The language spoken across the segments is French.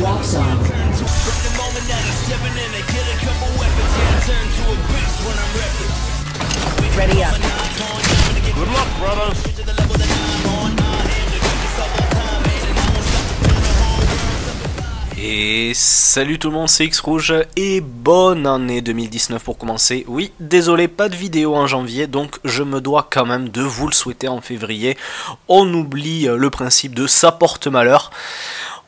drop zone. From the moment that I'm stepping in, I get a couple weapons, yeah, I turn to a bitch when I'm repping. Ready up. Good luck, brothers. Et salut tout le monde, c'est X-Rouge et bonne année 2019 pour commencer. Oui, désolé, pas de vidéo en janvier, donc je me dois quand même de vous le souhaiter en février. On oublie le principe de ça porte malheur.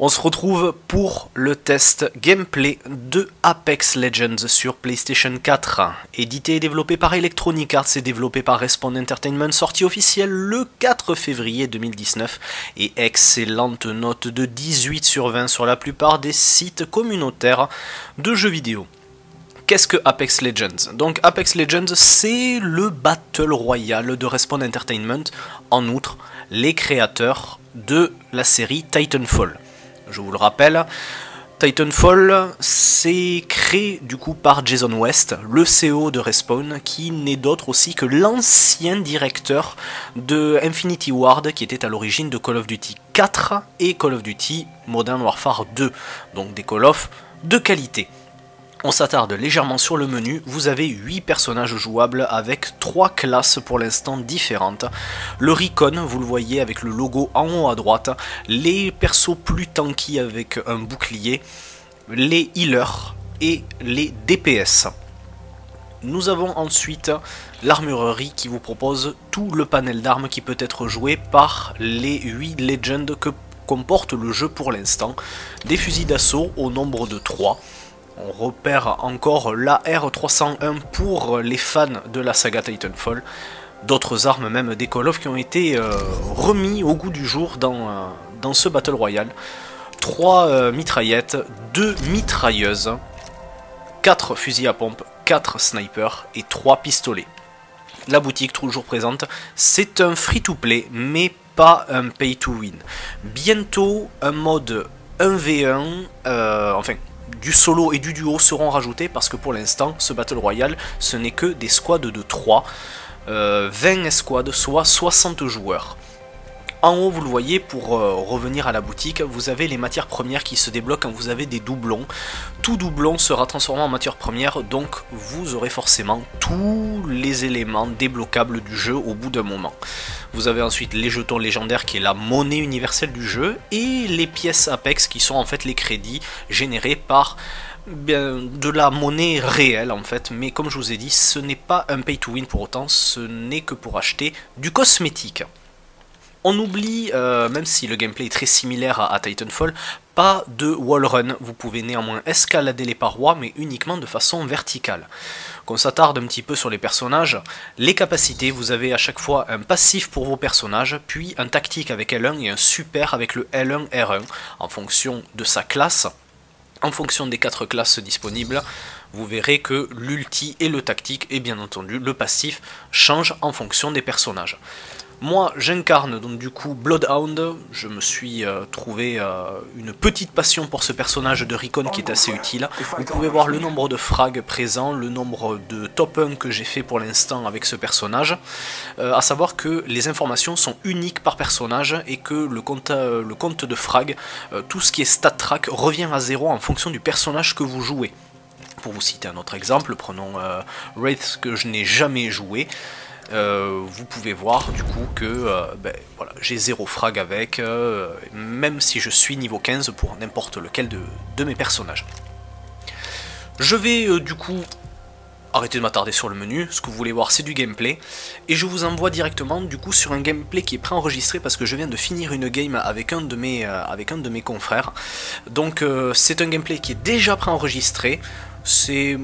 On se retrouve pour le test gameplay de Apex Legends sur PlayStation 4. Édité et développé par Electronic Arts et développé par Respawn Entertainment, sortie officielle le 4 février 2019 et excellente note de 18 sur 20 sur la plupart des sites communautaires de jeux vidéo. Qu'est-ce que Apex Legends? Donc Apex Legends, c'est le Battle Royale de Respawn Entertainment, en outre les créateurs de la série Titanfall. Je vous le rappelle, Titanfall, c'est créé du coup par Jason West, le CEO de Respawn, qui n'est d'autre aussi que l'ancien directeur de Infinity Ward, qui était à l'origine de Call of Duty 4 et Call of Duty Modern Warfare 2, donc des Call of de qualité. On s'attarde légèrement sur le menu, vous avez 8 personnages jouables avec 3 classes pour l'instant différentes. Le Recon, vous le voyez avec le logo en haut à droite, les persos plus tanky avec un bouclier, les healers et les DPS. Nous avons ensuite l'armurerie qui vous propose tout le panel d'armes qui peut être joué par les 8 legends que comporte le jeu pour l'instant. Des fusils d'assaut au nombre de 3. On repère encore la R301 pour les fans de la saga Titanfall. D'autres armes, même des Call of, qui ont été remis au goût du jour dans ce Battle Royale. 3 mitraillettes, 2 mitrailleuses, 4 fusils à pompe, 4 snipers et 3 pistolets. La boutique, toujours présente, c'est un free-to-play, mais pas un pay-to-win. Bientôt, un mode 1v1, du solo et du duo seront rajoutés parce que pour l'instant, ce Battle Royale, ce n'est que des squads de 3, 20 escouades, soit 60 joueurs. En haut, vous le voyez, pour revenir à la boutique, vous avez les matières premières qui se débloquent quand vous avez des doublons. Tout doublon sera transformé en matière première, donc vous aurez forcément tous les éléments débloquables du jeu au bout d'un moment. Vous avez ensuite les jetons légendaires qui est la monnaie universelle du jeu et les pièces Apex qui sont en fait les crédits générés par de la monnaie réelle en fait. Mais comme je vous ai dit, ce n'est pas un pay to win pour autant, ce n'est que pour acheter du cosmétique. On oublie, même si le gameplay est très similaire à Titanfall, pas de wall run. Vous pouvez néanmoins escalader les parois, mais uniquement de façon verticale. Qu'on s'attarde un petit peu sur les personnages, les capacités, vous avez à chaque fois un passif pour vos personnages, puis un tactique avec L1 et un super avec le L1-R1, en fonction de sa classe. En fonction des 4 classes disponibles, vous verrez que l'ulti et le tactique, et bien entendu le passif, changent en fonction des personnages. Moi, j'incarne donc du coup Bloodhound, je me suis trouvé une petite passion pour ce personnage de Recon qui est assez utile. Vous pouvez voir le nombre de frags présents, le nombre de top 1 que j'ai fait pour l'instant avec ce personnage. À savoir que les informations sont uniques par personnage et que le compte de frags, tout ce qui est stat track, revient à 0 en fonction du personnage que vous jouez. Pour vous citer un autre exemple, prenons Wraith que je n'ai jamais joué. Vous pouvez voir du coup que voilà, j'ai 0 frag avec, même si je suis niveau 15 pour n'importe lequel de mes personnages. Je vais du coup arrêter de m'attarder sur le menu, ce que vous voulez voir c'est du gameplay, et je vous envoie directement du coup sur un gameplay qui est préenregistré parce que je viens de finir une game avec un de mes confrères. Donc c'est un gameplay qui est déjà préenregistré, c'est...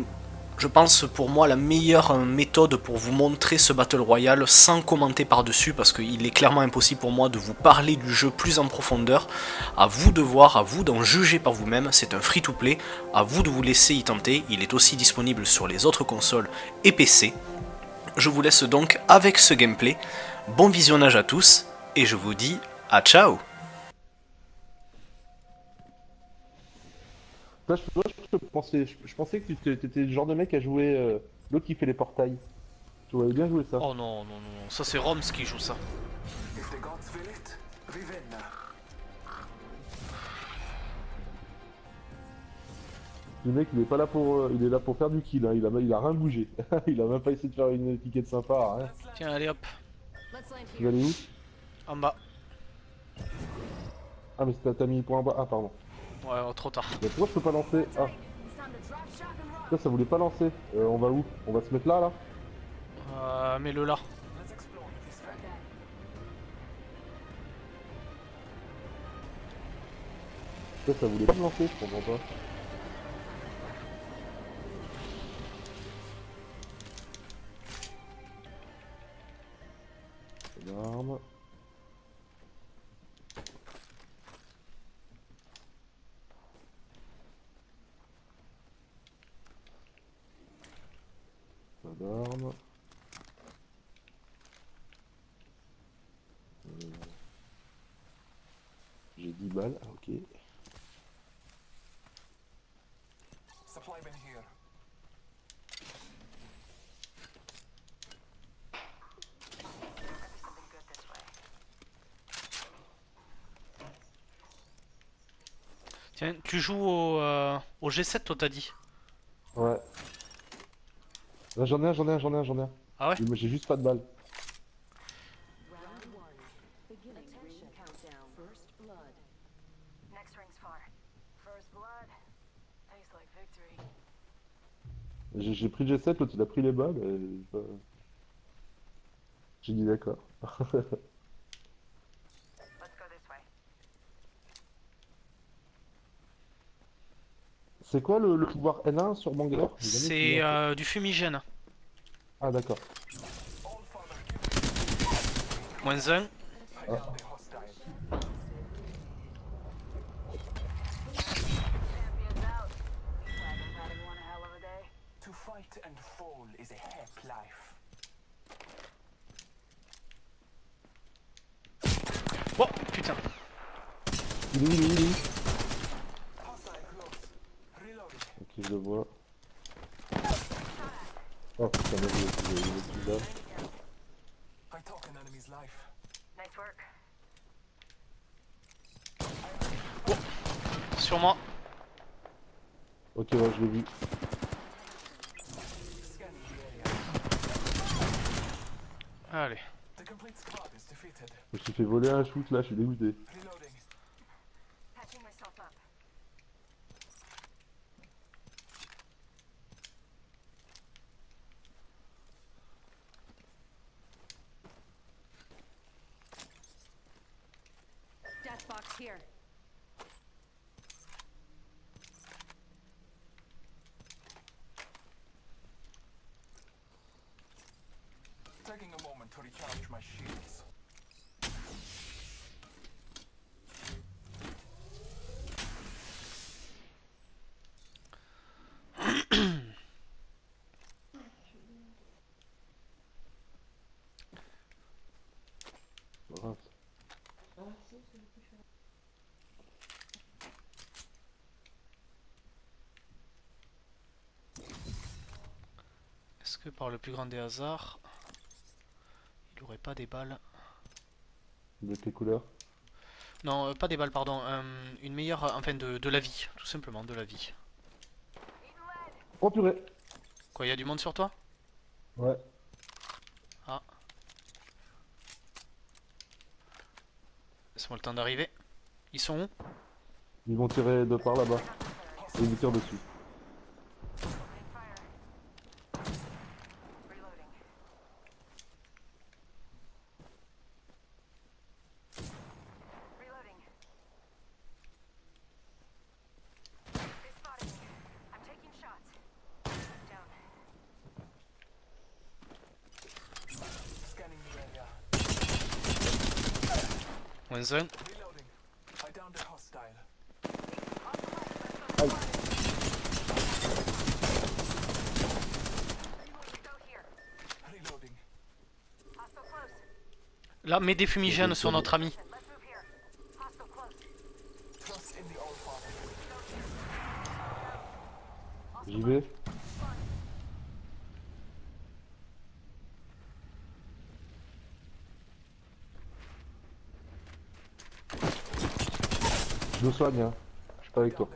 Je pense pour moi la meilleure méthode pour vous montrer ce Battle Royale sans commenter par-dessus parce qu'il est clairement impossible pour moi de vous parler du jeu plus en profondeur. À vous de voir, à vous d'en juger par vous-même, c'est un free-to-play, à vous de vous laisser y tenter, il est aussi disponible sur les autres consoles et PC. Je vous laisse donc avec ce gameplay, bon visionnage à tous et je vous dis à ciao. Je pensais que tu étais le genre de mec à jouer l'autre qui fait les portails. Tu voulais bien jouer ça. Oh non, non, non, ça c'est Roms qui joue ça. Le mec, il est pas là pour, il est là pour faire du kill, hein. il a rien bougé. Il a même pas essayé de faire une étiquette sympa. Hein. Tiens, allez hop. Tu vas aller où? En bas. Ah, mais t'as mis pour en bas. Ah, pardon. Ouais, trop tard. Mais pourquoi je peux pas lancer? Ah. Ça, ça voulait pas lancer. On va où? On va se mettre là, là? Mets-le là. Ça, ça voulait pas me lancer, je comprends pas. Arme. Pas d'arme. J'ai 10 balles, ah, ok. Supply bin here. Tiens, tu joues au G7, toi t'as dit? Ouais. Là j'en ai un. Ah ouais? Mais j'ai juste pas de balles. J'ai pris le G7, l'autre il a pris les balles et... J'ai dit d'accord. C'est quoi le pouvoir N1 sur Bangalore? C'est du fumigène. Ah d'accord. Moins 1. Ah. Oh putain. Il est où? Je le vois. Oh putain, il est plus là. Oh, sur moi. Ok, ouais, je l'ai vu. Allez. Je me suis fait voler un shoot là, je suis dégoûté. Est-ce que par le plus grand des hasards, il aurait pas des balles? De quelle couleur? Non, pas des balles, pardon. Une meilleure, enfin de la vie, tout simplement de la vie. Oh purée! Quoi, il y a du monde sur toi? Ouais. Ah. Laisse-moi le temps d'arriver. Ils sont où? Ils vont tirer de par là-bas. Et ils tirent dessus. Aïe. Là, mets des fumigènes sur notre ami. J'y vais. Je me soigne, hein. Je suis pas avec toi.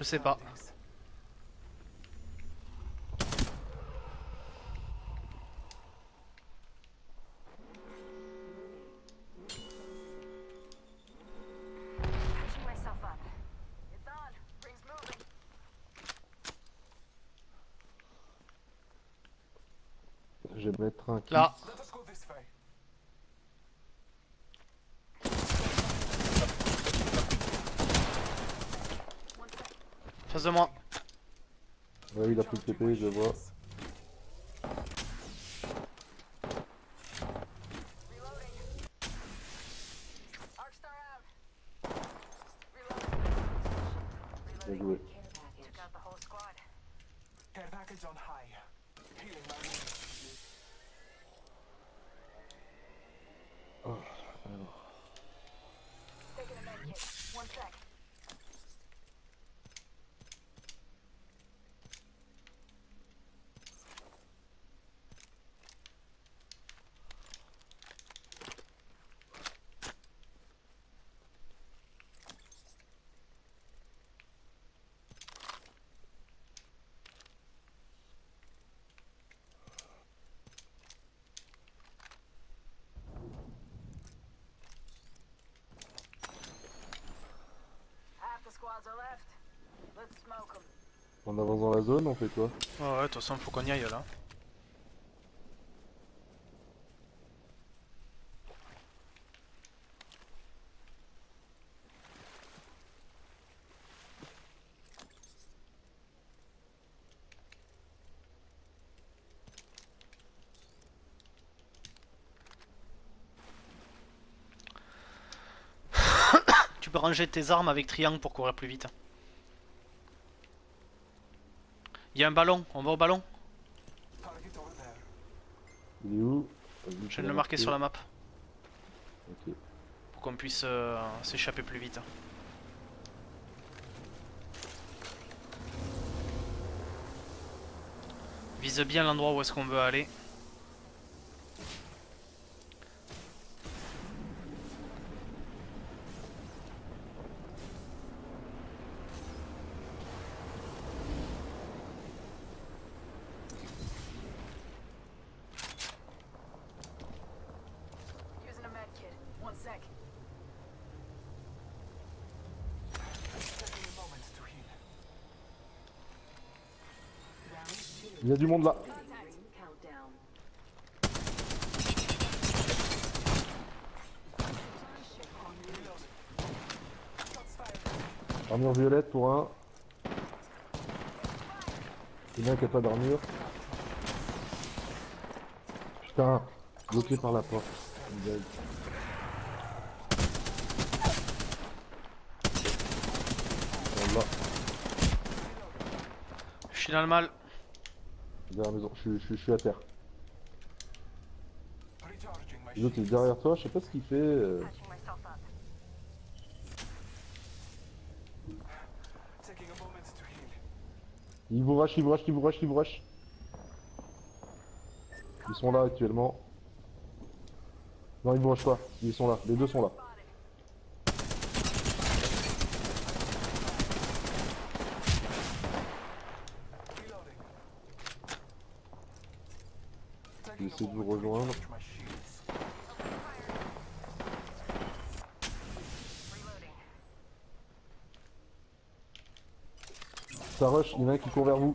Je sais pas. Je vais mettre un kit. Là. Face de moi. Ouais, oui, il a plus de TP, je vois. Bien joué. Oh, alors. On avance dans la zone, on fait quoi? Oh ouais, de toute façon, faut qu'on y aille là. Tu peux ranger tes armes avec triangle pour courir plus vite. Il y a un ballon, on va au ballon. Il est où? Je viens de le marquer sur la map. Okay. Pour qu'on puisse s'échapper plus vite. Vise bien l'endroit où est-ce qu'on veut aller. Il y a du monde là. Armure violette pour un. C'est bien qu'il n'y a pas d'armure. Putain, bloqué par la porte. Voilà. Je suis dans le mal. Derrière la maison, je suis à terre. L'autre est derrière toi, je sais pas ce qu'il fait. Il vous rush, il vous rush, il vous rush, il vous rush. Ils sont là actuellement. Non, ils vous rushent pas, ils sont là, les deux sont là. J'essaie de vous rejoindre. Ça rush, il y en a un qui court vers vous.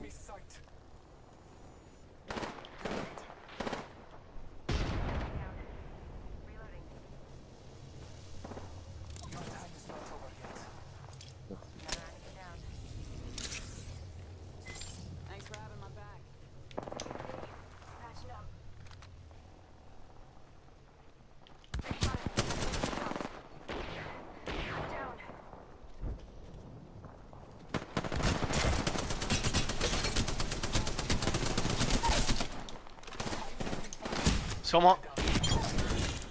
Sur moi.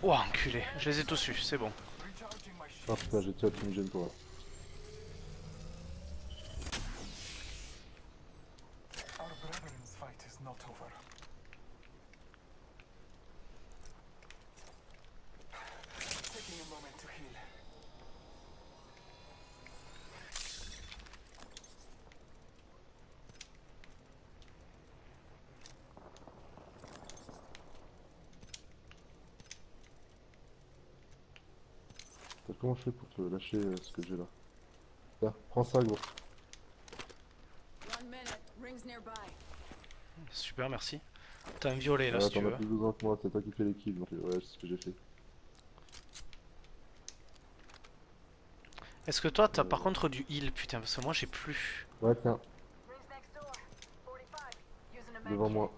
Oh enculé, je les ai tous eus, c'est bon. Oh putain, j'ai tué une jeune pour là. Comment je fais pour te lâcher ce que j'ai là? Là, prends ça, gros. Super, merci. T'as un violet là, si tu veux. T'en as plus besoin que moi, c'est toi qui fais les kills, donc ouais, c'est ce que j'ai fait. Est-ce que toi, t'as par contre du heal, putain, parce que moi, j'ai plus. Ouais, tiens. Devant moi.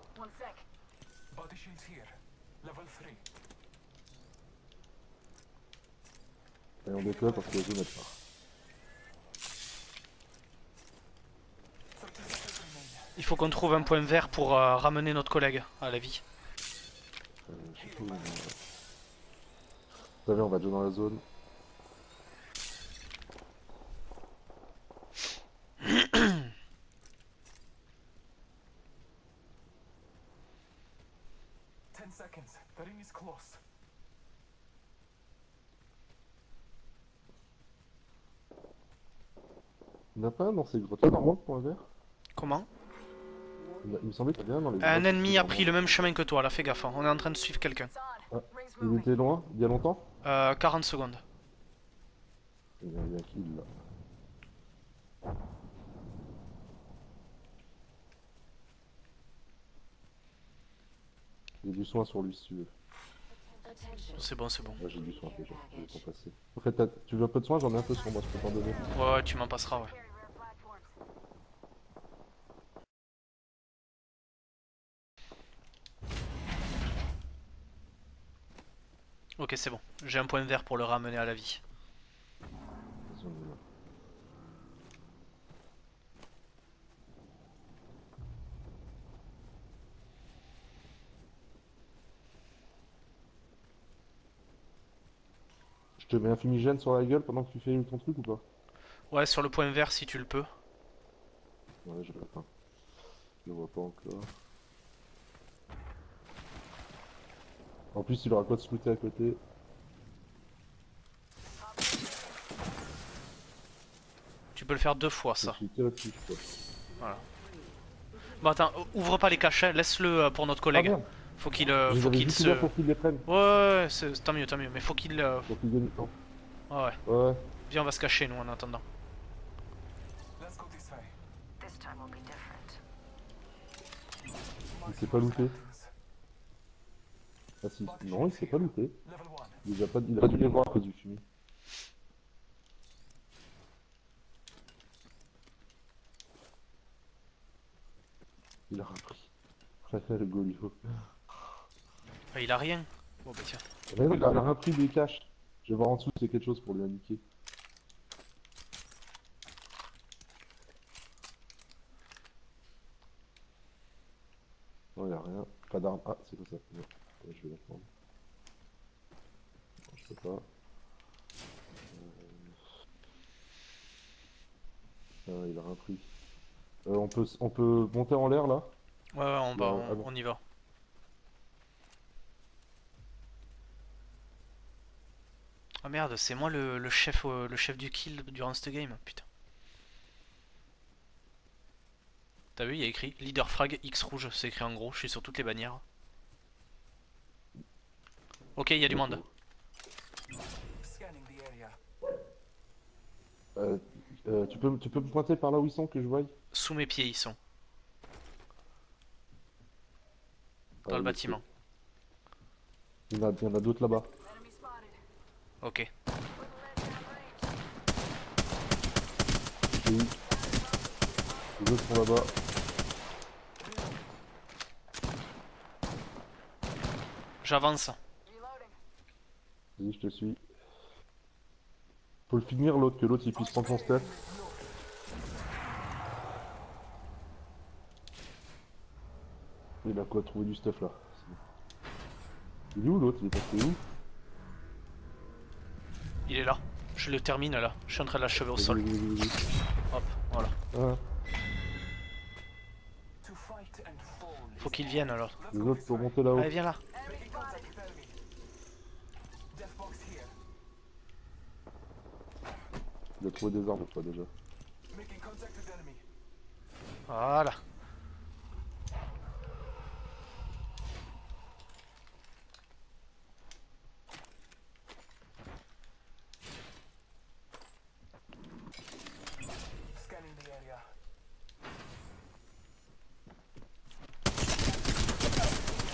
Et on déploie parce que les deux n'êtes pas. Il faut qu'on trouve un point vert pour ramener notre collègue à la vie. Je sais pas où, mais... Vous savez, on va déjà dans la zone. Il n'y en a pas dans ces grottes-là, normalement, pour un verre? Comment? Il me semblait qu'il y avait un dans les grottes. Un ennemi a pris le même chemin que toi, là, fais gaffe, on est en train de suivre quelqu'un. Ah, il était loin, il y a longtemps? 40 secondes. Il y a qui là? J'ai du soin sur lui si tu veux. C'est bon, c'est bon. Ouais, j'ai du soin déjà, je vais t'en passer. En fait, tu veux un peu de soin? J'en ai un peu sur moi, je peux t'en donner. Ouais, tu m'en passeras, ouais. Ok, c'est bon. J'ai un point vert pour le ramener à la vie. Je te mets un fumigène sur la gueule pendant que tu fais ton truc ou pas? Ouais, sur le point vert si tu le peux. Ouais, je l'ai pas. Je le vois pas encore. En plus, il aura quoi de scouter à côté? Tu peux le faire deux fois ça. Voilà. Bon, attends, ouvre pas les cachets, laisse-le pour notre collègue. Ah, faut qu'il se... Ouais, tant mieux, mais faut qu'il... Faut qu'il gagne du temps. Ouais. Ouais. Viens, on va se cacher, nous, en attendant. Il s'est pas loupé. Ah si, non, il s'est pas loupé. Il a pas dû les voir à cause du fumier. Il a repris. Le Golio. Ah, il a rien. Bon bah tiens. Mais non, il a rien pris des caches. Je vais voir en dessous si c'est quelque chose pour lui indiquer. Non, il a rien. Pas d'arme. Ah, c'est quoi ça? Non. Je vais la prendre. Non, je peux pas. Ah, il a rien pris. On peut monter en l'air là? Ouais, ouais, on va, on y va. Ah merde, c'est moi le chef du kill durant ce game, putain. T'as vu, il y a écrit leader frag X-Rouge, c'est écrit en gros, je suis sur toutes les bannières. Ok, il y a du monde. Tu peux me pointer par là où ils sont que je voie? Sous mes pieds ils sont. Dans le bâtiment. Il y en a d'autres là-bas. Ok. Oui. Les autres sont là-bas. J'avance. Vas-y, je te suis. Faut le finir l'autre, que l'autre il puisse prendre son step. Il a quoi trouver du stuff là? Il est où l'autre? Il est passé où? Il est là. Je le termine là. Je suis en train de l'achever au sol. Vas-y. Hop, voilà. Ah. Faut qu'il vienne alors. Les autres faut monter là-haut. Allez, viens là. Il a trouvé des armes toi déjà. Voilà.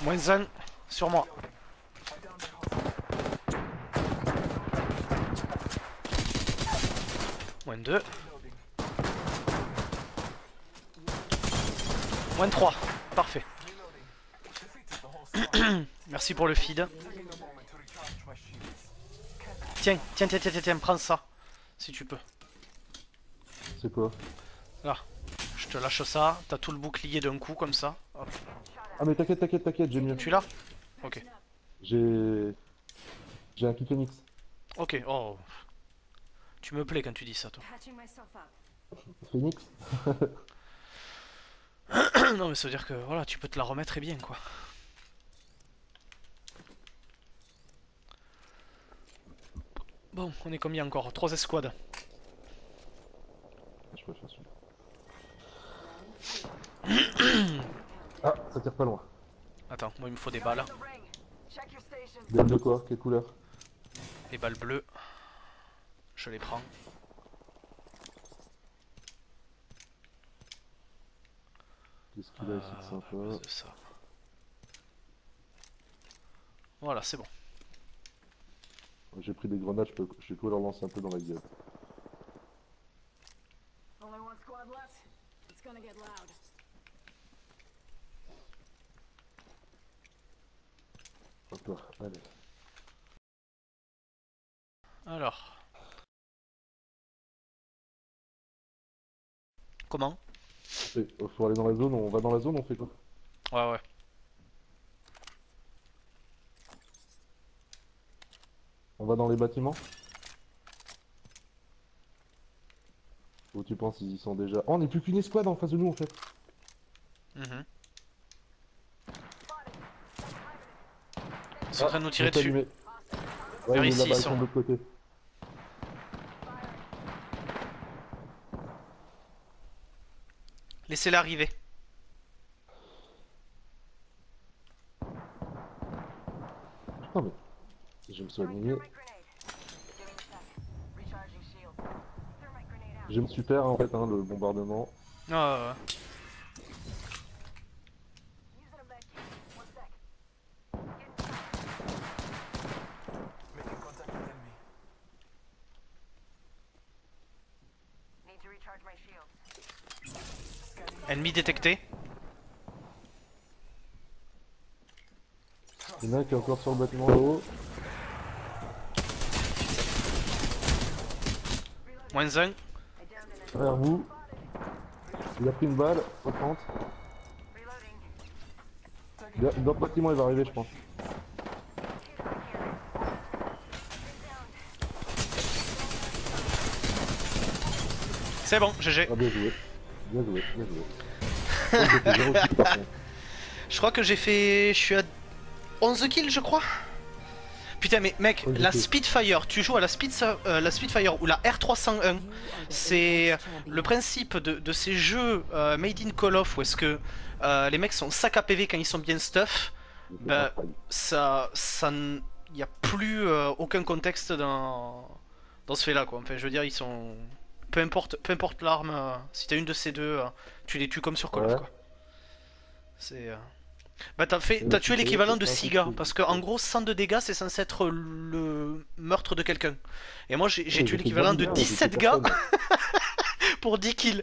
Moins un sur moi. Moins 2. Moins 3. Parfait. Merci pour le feed. Tiens, prends ça. Si tu peux. C'est quoi? Là. Je te lâche ça. T'as tout le bouclier d'un coup comme ça. Hop. Ah mais t'inquiète, j'ai mieux. Tu l'as? Ok. J'ai un kick Nix. Ok, oh. Tu me plais quand tu dis ça, toi. Phoenix. Non mais ça veut dire que voilà, tu peux te la remettre et bien quoi. Bon, on est combien encore? 3 escouades. Je peux faire celui-là. Ah, ça tire pas loin. Attends, moi il me faut des balles. Des balles de quoi? Quelle couleur? Des balles bleues. Je les prends. Qu'est-ce qu'il a ici de sympa? C'est ça. Voilà, c'est bon. J'ai pris des grenades, je peux leur lancer un peu dans la gueule. Hop là, allez. Alors. Comment? Faut aller dans la zone, on va dans la zone, on fait quoi? Ouais. On va dans les bâtiments? Où tu penses ils y sont déjà? Oh, on est plus qu'une escouade en face de nous en fait. Ils sont en train de nous tirer dessus. Ouais, vers ici ils sont de l'autre côté. Laissez-la arriver. Oh mais... Je me soigne. J'aime super en fait hein, le bombardement. Ah ouais. Ennemi détecté. Il y en a qui est encore sur le bâtiment de haut. Moins 1. Derrière vous. Il a pris une balle, 30. Dans le bâtiment il va arriver je pense. C'est bon, GG. Ah, bien joué. Je crois que j'ai fait... Je suis à 11 kills je crois. Putain mais mec, la Spitfire, tu joues à la Spitfire ou la R301, c'est le principe de ces jeux made in Call of où est-ce que les mecs sont sac à PV quand ils sont bien stuff, bah ça n'y a plus aucun contexte dans ce fait là quoi, enfin je veux dire ils sont, peu importe l'arme, si t'as une de ces deux, tu les tues comme sur Call of quoi, c'est... Bah t'as tué l'équivalent de 6 gars, parce que en gros 100 de dégâts c'est censé être le meurtre de quelqu'un. Et moi j'ai tué l'équivalent de 17 gars pour 10 kills.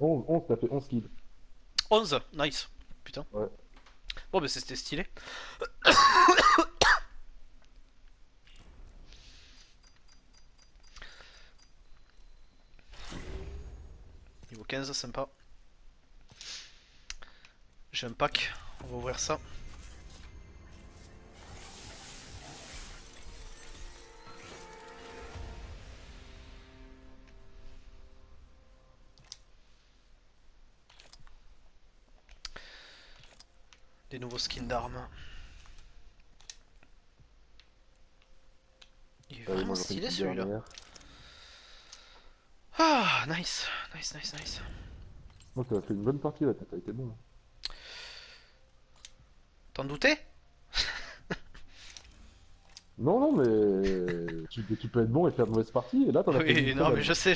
11, ça fait 11 kills. 11, nice, putain. Ouais. Bon bah c'était stylé. Niveau 15, sympa. J'ai un pack, on va ouvrir ça. Des nouveaux skins d'armes. Il est vraiment stylé celui-là. Ah, nice. Oh, t'as fait une bonne partie là, t'as été bon. T'en doutais? Non, mais tu peux être bon et faire de mauvaise partie, et là t'en as fait une. Oui, non, mais je sais.